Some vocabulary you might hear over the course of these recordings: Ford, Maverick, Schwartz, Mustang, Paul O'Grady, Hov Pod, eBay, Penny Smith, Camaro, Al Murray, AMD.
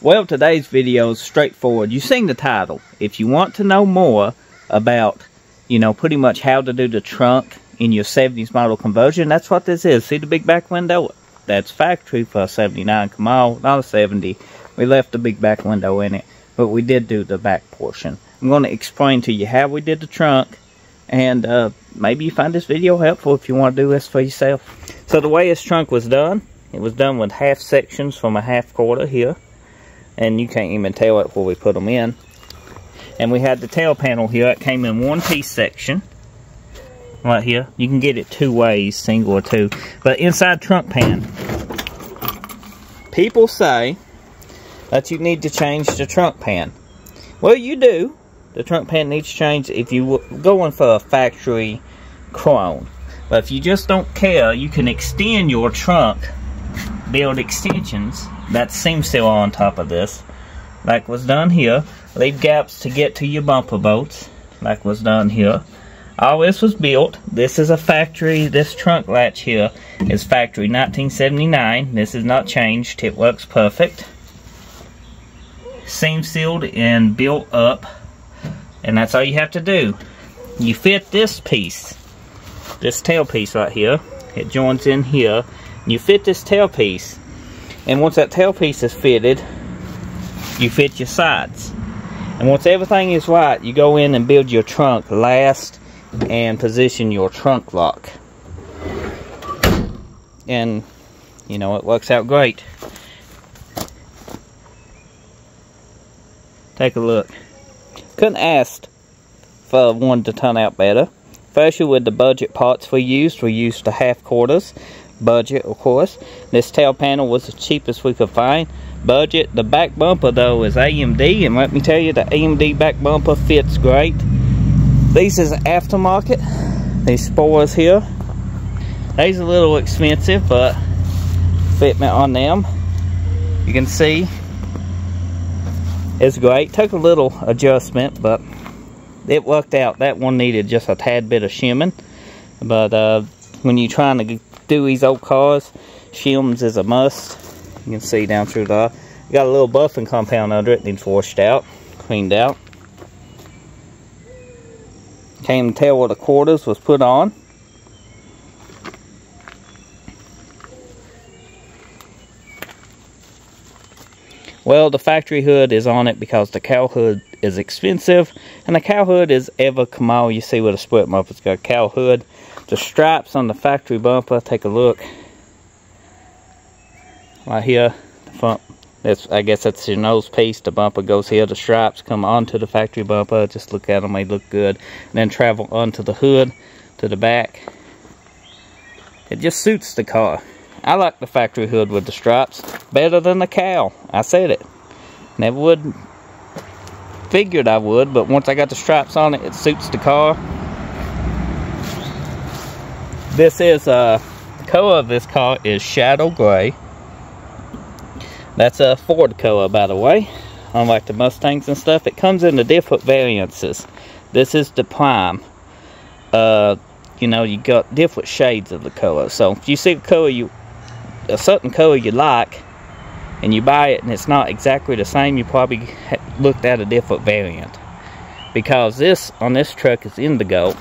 Well, today's video is straightforward. You've seen the title. If you want to know more about, you know, pretty much how to do the trunk in your 70s model conversion, that's what this is. See the big back window? That's factory for a 79 Camaro, not a 70. We left the big back window in it, but we did do the back portion. I'm going to explain to you how we did the trunk, and maybe you find this video helpful if you want to do this for yourself. So the way this trunk was done, it was done with half sections from a half quarter here, and you can't even tell it where we put them in. And we had the tail panel here. It came in one piece section right here. You can get it two ways, single or two. But inside trunk pan, people say that you need to change the trunk pan. Well, you do. The trunk pan needs changed if you're going for a factory chrome. But if you just don't care, you can extend your trunk, build extensions that seam seal on top of this, like was done here. Leave gaps to get to your bumper bolts, like was done here. All this was built. This is a factory. This trunk latch here is factory 1979. This is not changed. It works perfect. Seam sealed and built up. And that's all you have to do. You fit this piece, this tail piece right here. It joins in here. You fit this tail piece. And once that tail piece is fitted, you fit your sides. And once everything is right, you go in and build your trunk last and position your trunk lock, and you know it works out great. Take a look. Couldn't ask for one to turn out better, especially with the budget parts we used. We used the half quarters, budget of course. This tail panel was the cheapest we could find, budget. The back bumper though is AMD, and let me tell you, the AMD back bumper fits great. These is aftermarket. These spores here, these are a little expensive, but fitment on them, you can see, it's great. Took a little adjustment, but it worked out. That one needed just a tad bit of shimming, but when you're trying to do these old cars, shims is a must. You can see down through there. Got a little buffing compound under it, needs washed out, cleaned out. Can't tell where the quarters was put on. Well, the factory hood is on it because the cow hood is expensive, and the cow hood is ever Camaro. You see with a split muff, it's got cow hood. The stripes on the factory bumper, take a look. Right here, the front. That's, I guess that's your nose piece. The bumper goes here. The stripes come onto the factory bumper. Just look at them. They look good. And then travel onto the hood, to the back. It just suits the car. I like the factory hood with the stripes better than the cow. I said it. Never would. Figured I would. But once I got the stripes on it, it suits the car. This is, the color of this car is shadow gray. That's a Ford color, by the way. Unlike the Mustangs and stuff, it comes in the different variances. This is the prime. You know, you got different shades of the color. So if you see the color a certain color you like, and you buy it and it's not exactly the same, you probably looked at a different variant. Because this on this truck is indigo,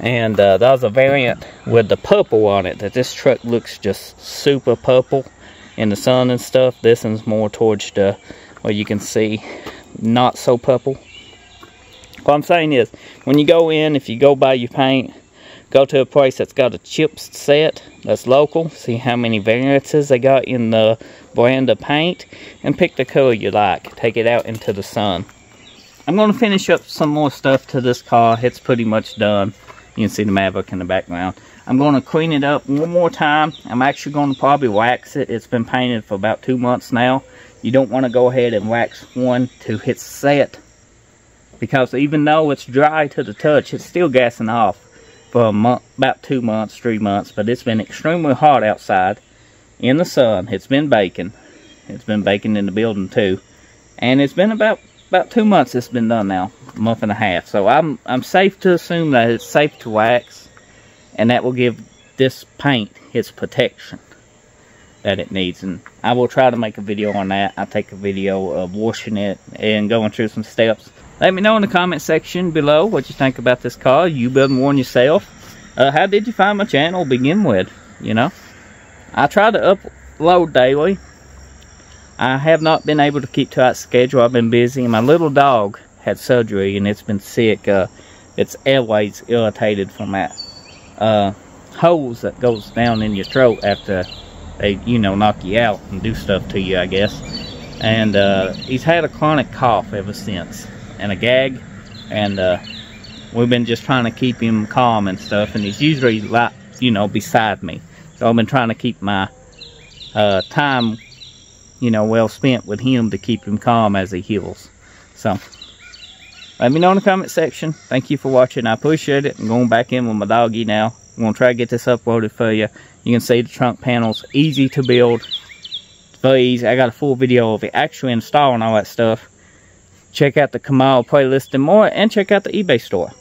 and there's a variant with the purple on it that this truck looks just super purple. In the sun and stuff. This one's more towards the, well, you can see, not so purple. What I'm saying is, when you go in, if you go buy your paint, go to a place that's got a chip set that's local, see how many variances they got in the brand of paint, and pick the color you like. Take it out into the sun. I'm going to finish up some more stuff to this car. It's pretty much done. You can see the Maverick in the background. I'm going to clean it up one more time. I'm actually going to probably wax it. It's been painted for about 2 months now. You don't want to go ahead and wax one to hit set, because even though it's dry to the touch, it's still gassing off for a month, about 2 months, 3 months. But it's been extremely hot outside in the sun. It's been baking. It's been baking in the building too. And it's been about 2 months it's been done now, a month and a half. So I'm safe to assume that it's safe to wax, and that will give this paint its protection. that it needs, and I will try to make a video on that. I'll take a video of washing it and going through some steps. Let me know in the comment section below what you think about this car. You building one yourself? How did you find my channel to begin with? You know, I try to upload daily. I have not been able to keep to that schedule. I've been busy. My little dog had surgery and it's been sick. Its airways irritated from that holes that goes down in your throat after they, you know, knock you out and do stuff to you, I guess. And he's had a chronic cough ever since and a gag, and we've been just trying to keep him calm and stuff, and he's usually, like, you know, beside me. So I've been trying to keep my time, you know, well spent with him to keep him calm as he heals. So let me know in the comment section. Thank you for watching. I appreciate it. I'm going back in with my doggy now. I'm going to try to get this uploaded for you. You can see the trunk panels, easy to build. It's very easy. I got a full video of it actually installing all that stuff. Check out the Camaro playlist and more, and check out the eBay store.